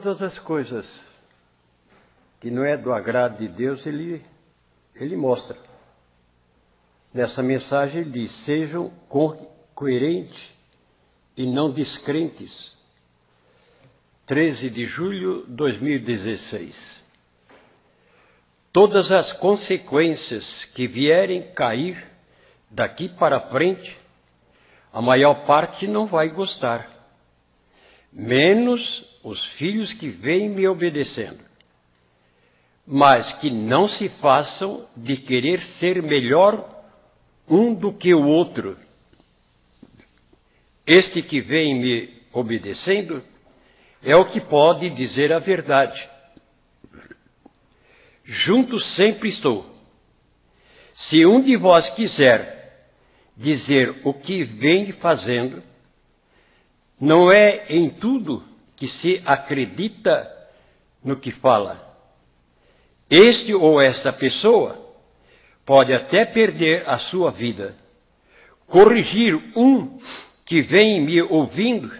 todas as coisas que não é do agrado de Deus, ele mostra. Nessa mensagem ele diz, sejam coerentes e não descrentes. 13 de julho de 2016. Todas as consequências que vierem cair daqui para frente, a maior parte não vai gostar, menos os filhos que vêm me obedecendo, mas que não se façam de querer ser melhor um do que o outro. Este que vem me obedecendo é o que pode dizer a verdade. Junto sempre estou. Se um de vós quiser dizer o que vem fazendo, não é em tudo que se acredita no que fala. Este ou esta pessoa pode até perder a sua vida. Corrigir um que vem me ouvindo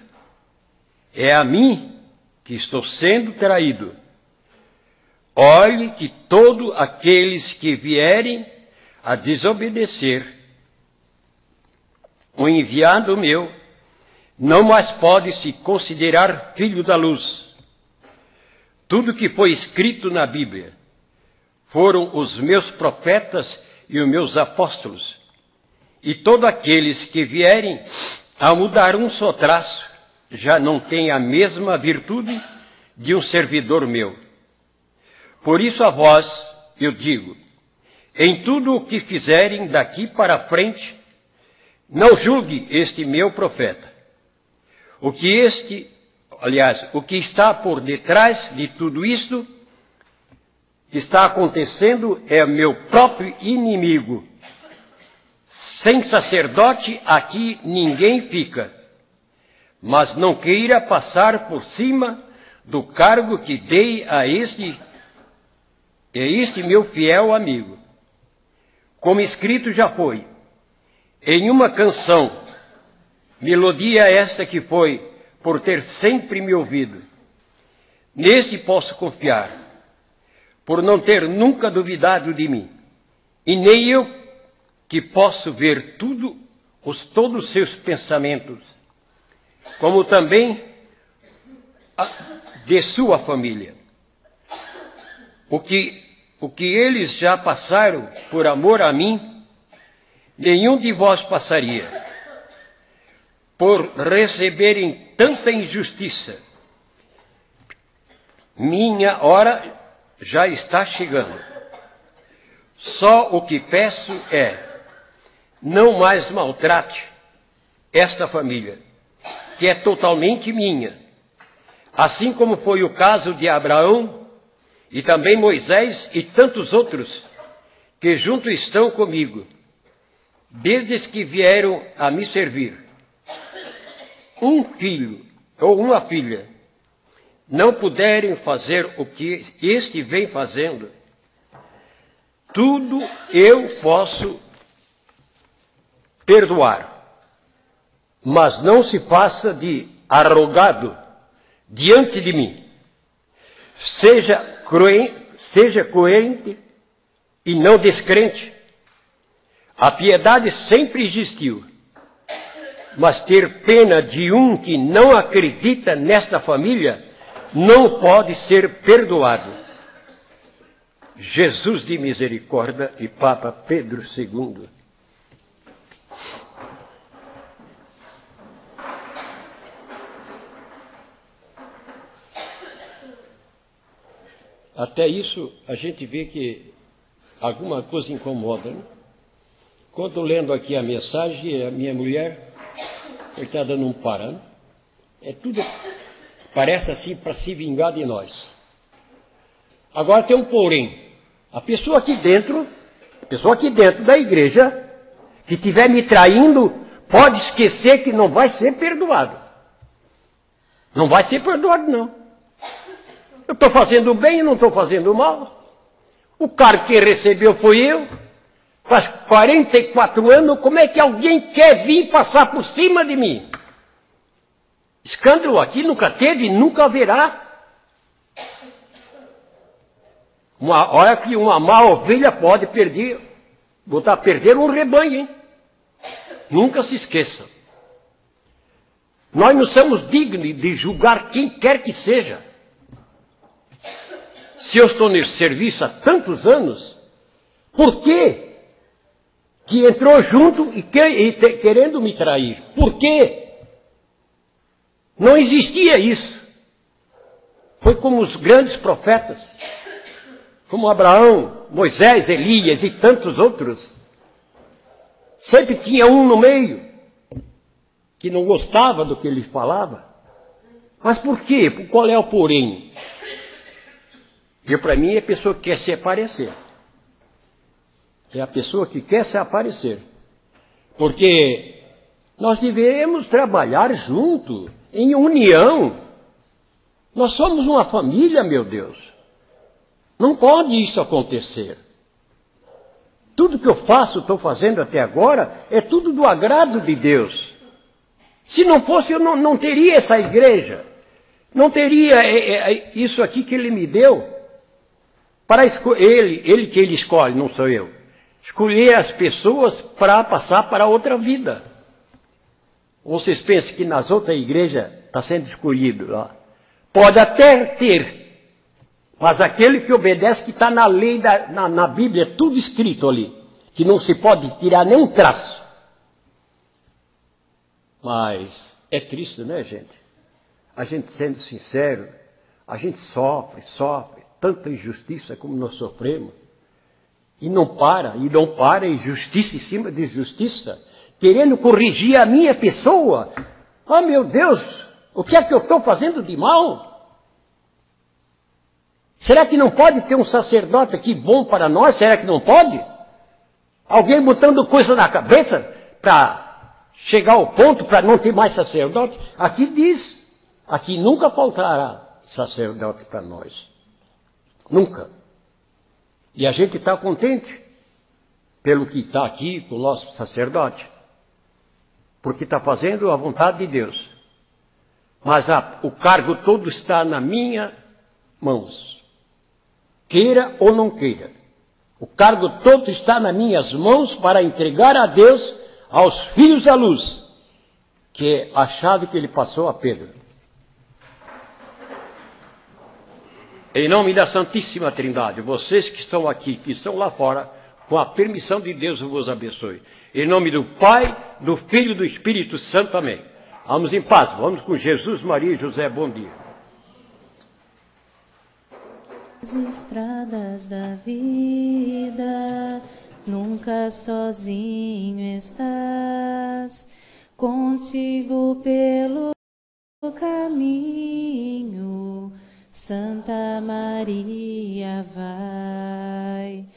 é a mim que estou sendo traído. Olhe que todos aqueles que vierem a desobedecer, o enviado meu não mais pode se considerar filho da luz. Tudo que foi escrito na Bíblia foram os meus profetas e os meus apóstolos, e todos aqueles que vierem a mudar um só traço já não tem a mesma virtude de um servidor meu. Por isso a vós eu digo, em tudo o que fizerem daqui para frente, não julgue este meu profeta. O que está por detrás de tudo isto está acontecendo é meu próprio inimigo. Sem sacerdote aqui ninguém fica, mas não queira passar por cima do cargo que dei a este meu fiel amigo. Como escrito já foi, em uma canção, melodia esta que foi, por ter sempre me ouvido. Neste posso confiar, por não ter nunca duvidado de mim, e nem eu que posso ver todos os seus pensamentos, como também de sua família. O que eles já passaram por amor a mim, nenhum de vós passaria, por receberem tanta injustiça. Minha hora já está chegando. Só o que peço é, não mais maltrate esta família, que é totalmente minha, assim como foi o caso de Abraão, e também Moisés e tantos outros que junto estão comigo, desde que vieram a me servir. Um filho ou uma filha não puderem fazer o que este vem fazendo, tudo eu posso perdoar, mas não se faça de arrogado diante de mim. Seja coerente e não descrente. A piedade sempre existiu, mas ter pena de um que não acredita nesta família não pode ser perdoado. Jesus de misericórdia e Papa Pedro II. Até isso, a gente vê que alguma coisa incomoda, né? Quando lendo aqui a mensagem, a minha mulher, coitada, não para, né? É tudo, parece assim, para se vingar de nós. Agora tem um porém. A pessoa aqui dentro da igreja, que estiver me traindo, pode esquecer que não vai ser perdoado. Não vai ser perdoado, não. Eu estou fazendo bem, eu não estou fazendo mal. O cargo que recebeu foi eu. Faz 44 anos, como é que alguém quer vir passar por cima de mim? Escândalo aqui nunca teve e nunca haverá. Uma hora que uma má ovelha pode perder, botar a perder um rebanho, hein? Nunca se esqueça. Nós não somos dignos de julgar quem quer que seja. Se eu estou nesse serviço há tantos anos, por quê que entrou junto e querendo me trair? Por quê? Não existia isso. Foi como os grandes profetas, como Abraão, Moisés, Elias e tantos outros. Sempre tinha um no meio que não gostava do que ele falava. Mas por quê? Qual é o porém? Porque para mim é a pessoa que quer se aparecer. É a pessoa que quer se aparecer. Porque nós devemos trabalhar junto, em união. Nós somos uma família, meu Deus. Não pode isso acontecer. Tudo que eu faço, estou fazendo até agora, é tudo do agrado de Deus. Se não fosse, eu não teria essa igreja. Não teria isso aqui que ele me deu. Para ele que ele escolhe, não sou eu. Escolher as pessoas para passar para outra vida. Ou vocês pensam que nas outras igrejas está sendo escolhido lá? Pode até ter. Mas aquele que obedece, que está na lei, na Bíblia, tudo escrito ali. Que não se pode tirar nenhum traço. Mas é triste, né, gente? A gente, sendo sincero, a gente sofre, tanta injustiça como nós sofremos. E não para, injustiça em cima de injustiça, querendo corrigir a minha pessoa. Ah, meu Deus, o que é que eu estou fazendo de mal? Será que não pode ter um sacerdote aqui bom para nós? Será que não pode? Alguém botando coisa na cabeça para chegar ao ponto para não ter mais sacerdote? Aqui diz, aqui nunca faltará sacerdote para nós. Nunca. E a gente está contente pelo que está aqui com o nosso sacerdote. Porque está fazendo a vontade de Deus. Mas o cargo todo está nas minhas mãos. Queira ou não queira. O cargo todo está nas minhas mãos para entregar a Deus aos filhos da luz, que é a chave que ele passou a Pedro. Em nome da Santíssima Trindade, vocês que estão aqui, que estão lá fora, com a permissão de Deus, eu vos abençoe. Em nome do Pai, do Filho e do Espírito Santo, amém. Vamos em paz, vamos com Jesus, Maria e José, bom dia. As estradas da vida... Nunca sozinho estás, contigo pelo caminho, Santa Maria vai.